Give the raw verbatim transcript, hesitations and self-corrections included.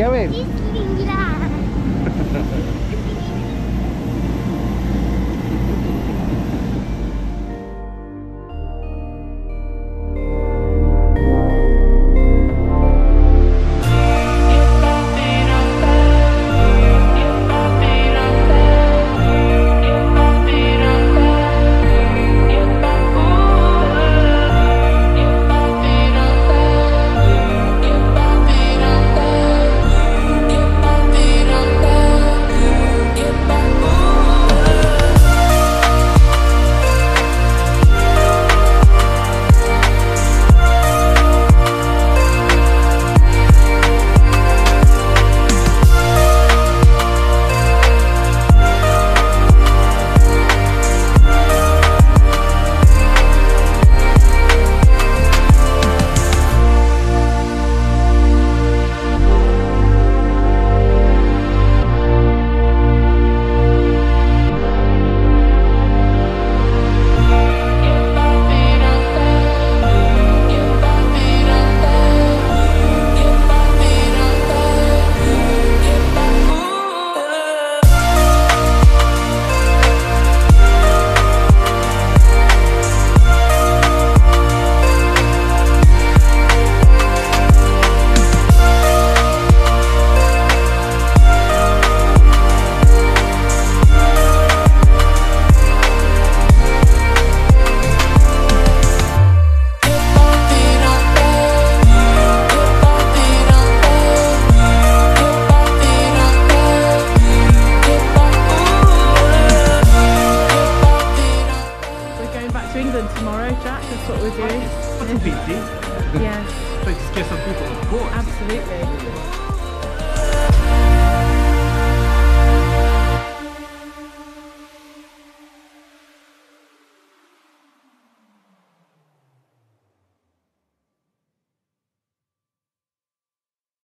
going? What a big deal. Yeah. So it's just some people, of course. Absolutely.